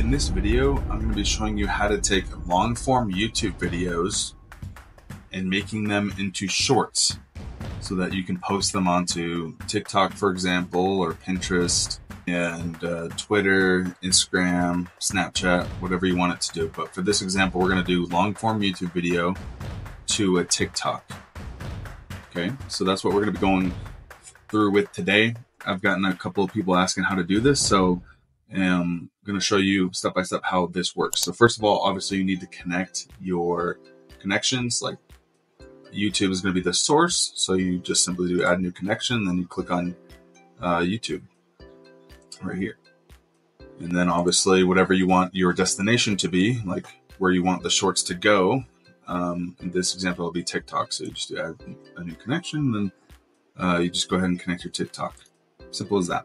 In this video, I'm going to be showing you how to take long-form YouTube videos and making them into shorts so that you can post them onto TikTok, for example, or Pinterest, and Twitter, Instagram, Snapchat, whatever you want it to do. But for this example, we're going to do long-form YouTube video to a TikTok. Okay, so that's what we're going to be going through with today. I've gotten a couple of people asking how to do this, so I'm going to show you step by step how this works. So first of all, obviously you need to connect your connections. Like YouTube is going to be the source, so you just simply do add new connection, then you click on YouTube right here. And then obviously whatever you want your destination to be, like where you want the shorts to go. In this example, it'll be TikTok. So you just add a new connection, then you just go ahead and connect your TikTok. Simple as that.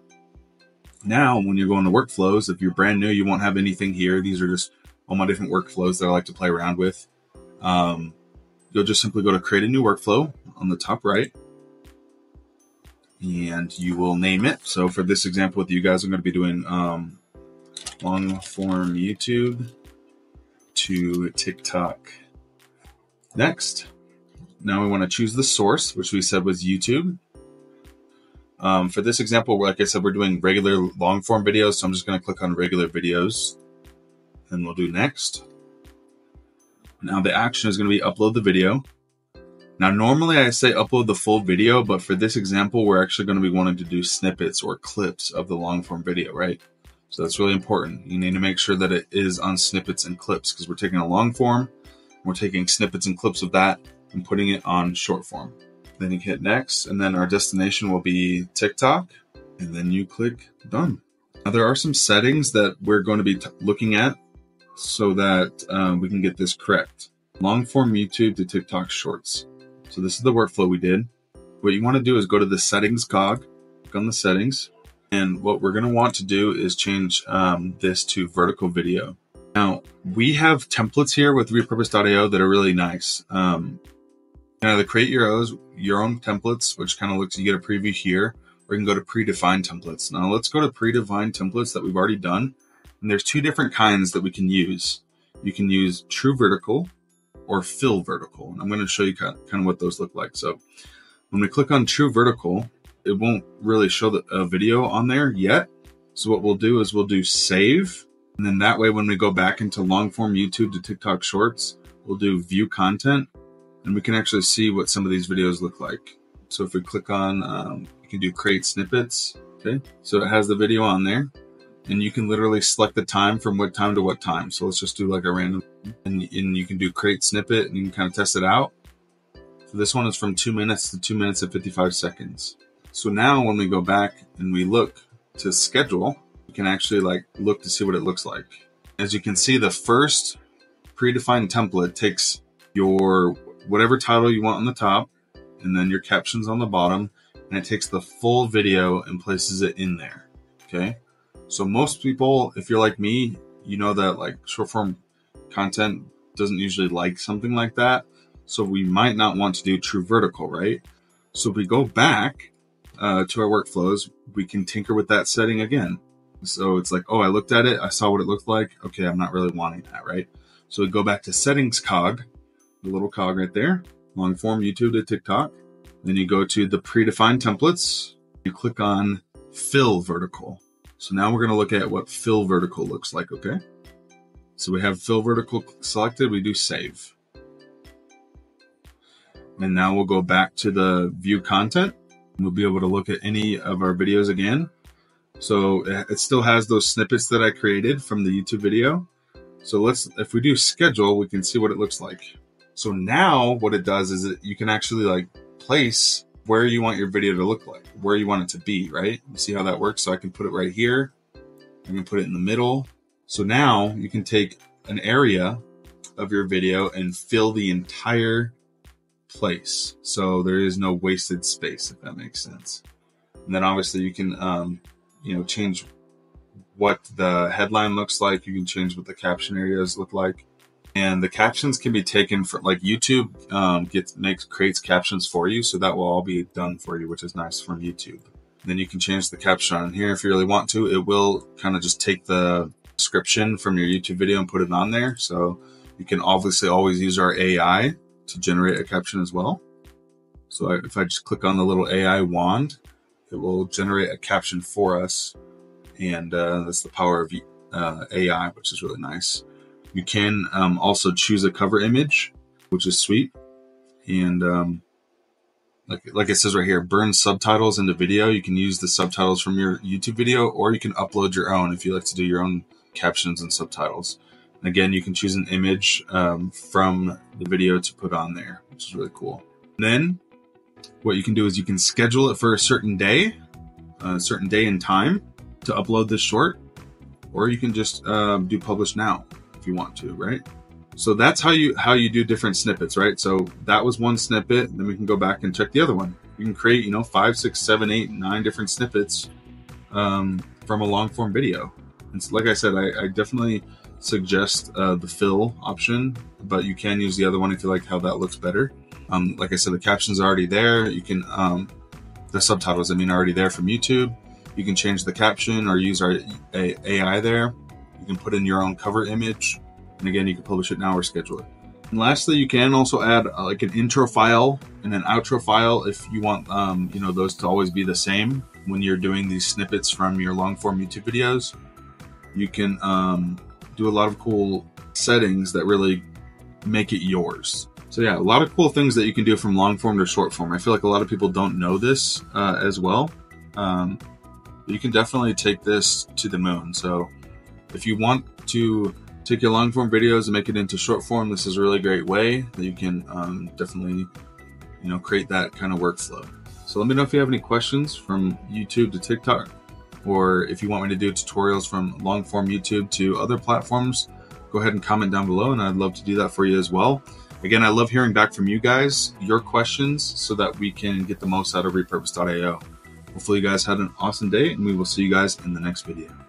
Now, when you're going to workflows, if you're brand new, you won't have anything here. These are just all my different workflows that I like to play around with. You'll just simply go to create a new workflow on the top right, and you will name it. So for this example with you guys, I'm going to be doing long form YouTube to TikTok. Next, now we want to choose the source, which we said was YouTube. For this example, like I said, we're doing regular long form videos. So I'm just going to click on regular videos and we'll do next. Now the action is going to be upload the video. Now, normally I say upload the full video, but for this example, we're actually going to be wanting to do snippets or clips of the long form video, right? So that's really important. You need to make sure that it is on snippets and clips because we're taking a long form. We're taking snippets and clips of that and putting it on short form. Then you hit next, and then our destination will be TikTok, and then you click done. Now there are some settings that we're going to be looking at so that we can get this correct. Long form YouTube to TikTok shorts. So this is the workflow we did. What you want to do is go to the settings cog, click on the settings, and what we're going to want to do is change this to vertical video. Now we have templates here with Repurpose.io that are really nice. You can either create your own templates, which kind of looks, you get a preview here, or you can go to predefined templates. Now let's go to predefined templates that we've already done. And there's two different kinds that we can use. You can use true vertical or fill vertical. And I'm going to show you kind of what those look like. So when we click on true vertical, it won't really show a video on there yet. So what we'll do is we'll do save. And then that way, when we go back into long form YouTube to TikTok shorts, we'll do view content. And we can actually see what some of these videos look like. So if we click on, you can do create snippets. Okay. So it has the video on there and you can literally select the time from what time to what time. So let's just do like a random and you can do create snippet and you can kind of test it out. So this one is from 2 minutes to 2 minutes and 55 seconds. So now when we go back and we look to schedule, you can actually like look to see what it looks like. As you can see, the first predefined template takes your whatever title you want on the top, and then your captions on the bottom, and it takes the full video and places it in there. Okay. So most people, if you're like me, you know that like short form content doesn't usually like something like that. So we might not want to do true vertical, right? So if we go back to our workflows, we can tinker with that setting again. So it's like, oh, I looked at it. I saw what it looked like. Okay. I'm not really wanting that. Right. So we go back to settings cog, the little cog right there, long form YouTube to TikTok. Then you go to the predefined templates, you click on fill vertical. So now we're going to look at what fill vertical looks like. Okay. So we have fill vertical selected. We do save. And now we'll go back to the view content. We'll be able to look at any of our videos again. So it still has those snippets that I created from the YouTube video. So let's, if we do schedule, we can see what it looks like. So now what it does is that you can actually like place where you want your video to look like, where you want it to be, right? You see how that works? So I can put it right here. I'm going to put it in the middle. So now you can take an area of your video and fill the entire place. So there is no wasted space, if that makes sense. And then obviously you can, you know, change what the headline looks like. You can change what the caption areas look like. And the captions can be taken from like YouTube creates captions for you. So that will all be done for you, which is nice from YouTube. And then you can change the caption on here if you really want to. It will kind of just take the description from your YouTube video and put it on there. So you can obviously always use our AI to generate a caption as well. So if I just click on the little AI wand, it will generate a caption for us. And that's the power of AI, which is really nice. You can also choose a cover image, which is sweet. And like it says right here, burn subtitles into video. You can use the subtitles from your YouTube video, or you can upload your own if you like to do your own captions and subtitles. And again, you can choose an image from the video to put on there, which is really cool. And then what you can do is you can schedule it for a certain day and time to upload this short, or you can just do publish now if you want to, right? So that's how you do different snippets, right? So that was one snippet. Then we can go back and check the other one. You can create, you know, 5, 6, 7, 8, 9 different snippets from a long form video. And so, like I said, I definitely suggest the fill option, but you can use the other one if you like how that looks better. Like I said, the captions are already there. You can, the subtitles, I mean, are already there from YouTube. You can change the caption or use our AI there. You can put in your own cover image. And again, you can publish it now or schedule it. And lastly, you can also add like an intro file and an outro file if you want, you know, those to always be the same when you're doing these snippets from your long form YouTube videos. You can do a lot of cool settings that really make it yours. So yeah, a lot of cool things that you can do from long form to short form. I feel like a lot of people don't know this as well. You can definitely take this to the moon. So if you want to take your long form videos and make it into short form, this is a really great way that you can definitely, you know, create that kind of workflow. So let me know if you have any questions from YouTube to TikTok, or if you want me to do tutorials from long form YouTube to other platforms, go ahead and comment down below and I'd love to do that for you as well. Again, I love hearing back from you guys, your questions, so that we can get the most out of Repurpose.io. Hopefully you guys had an awesome day, and we will see you guys in the next video.